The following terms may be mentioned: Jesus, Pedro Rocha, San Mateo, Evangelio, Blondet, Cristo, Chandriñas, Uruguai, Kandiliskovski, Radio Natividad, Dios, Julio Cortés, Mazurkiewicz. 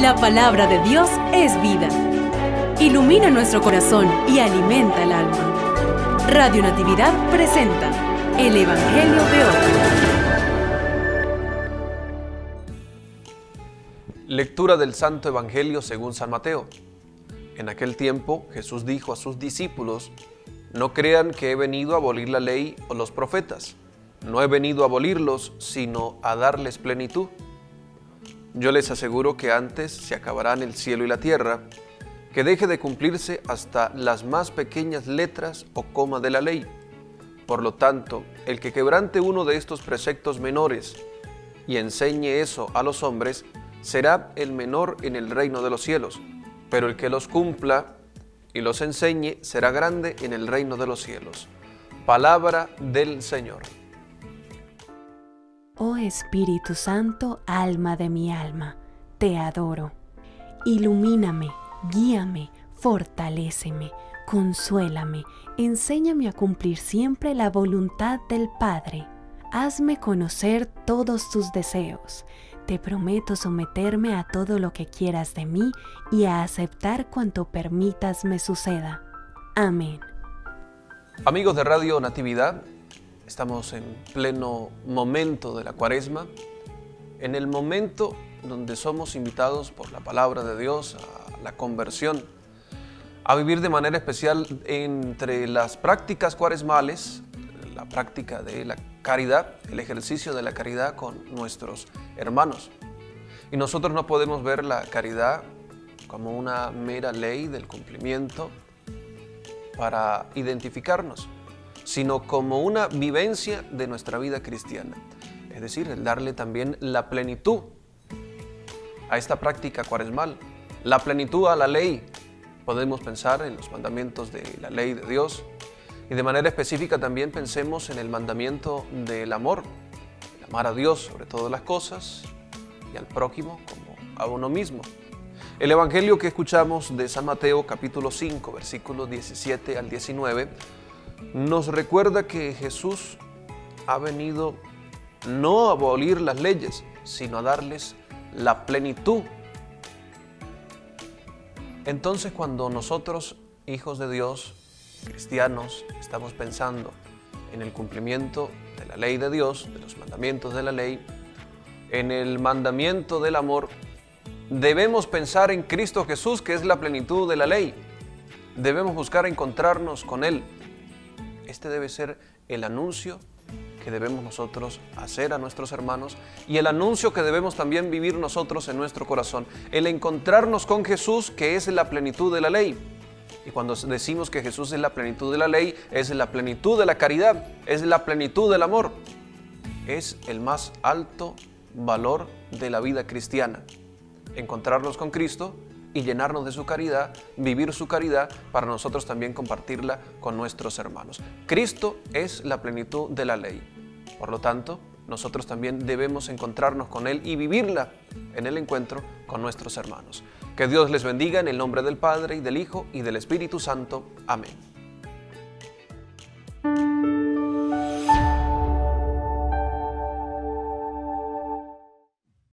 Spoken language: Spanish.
La palabra de Dios es vida. Ilumina nuestro corazón y alimenta el alma. Radio Natividad presenta el Evangelio de hoy. Lectura del Santo Evangelio según San Mateo. En aquel tiempo Jesús dijo a sus discípulos: No crean que he venido a abolir la ley o los profetas. No he venido a abolirlos, sino a darles plenitud. Yo les aseguro que antes se acabarán el cielo y la tierra, que deje de cumplirse hasta las más pequeñas letras o coma de la ley. Por lo tanto, el que quebrante uno de estos preceptos menores y enseñe eso a los hombres, será el menor en el reino de los cielos, pero el que los cumpla y los enseñe será grande en el reino de los cielos. Palabra del Señor. Oh Espíritu Santo, alma de mi alma, te adoro. Ilumíname, guíame, fortaléceme, consuélame, enséñame a cumplir siempre la voluntad del Padre. Hazme conocer todos tus deseos. Te prometo someterme a todo lo que quieras de mí y a aceptar cuanto permitas me suceda. Amén. Amigos de Radio Natividad, estamos en pleno momento de la Cuaresma, en el momento donde somos invitados por la palabra de Dios a la conversión, a vivir de manera especial entre las prácticas cuaresmales, la práctica de la caridad, el ejercicio de la caridad con nuestros hermanos. Y nosotros no podemos ver la caridad como una mera ley del cumplimiento para identificarnos, sino como una vivencia de nuestra vida cristiana. Es decir, el darle también la plenitud a esta práctica cuaresmal, la plenitud a la ley. Podemos pensar en los mandamientos de la ley de Dios y de manera específica también pensemos en el mandamiento del amor, el amar a Dios sobre todas las cosas y al prójimo como a uno mismo. El Evangelio que escuchamos de San Mateo capítulo 5, versículos 17 al 19, nos recuerda que Jesús ha venido no a abolir las leyes, sino a darles la plenitud. Entonces, cuando nosotros, hijos de Dios, cristianos, estamos pensando en el cumplimiento de la ley de Dios, de los mandamientos de la ley, en el mandamiento del amor, debemos pensar en Cristo Jesús, que es la plenitud de la ley. Debemos buscar encontrarnos con Él. Este debe ser el anuncio que debemos nosotros hacer a nuestros hermanos y el anuncio que debemos también vivir nosotros en nuestro corazón. El encontrarnos con Jesús, que es la plenitud de la ley. Y cuando decimos que Jesús es la plenitud de la ley, es la plenitud de la caridad, es la plenitud del amor. Es el más alto valor de la vida cristiana. Encontrarnos con Cristo y llenarnos de su caridad, vivir su caridad para nosotros también compartirla con nuestros hermanos. Cristo es la plenitud de la ley. Por lo tanto, nosotros también debemos encontrarnos con Él y vivirla en el encuentro con nuestros hermanos. Que Dios les bendiga en el nombre del Padre, y del Hijo, y del Espíritu Santo. Amén.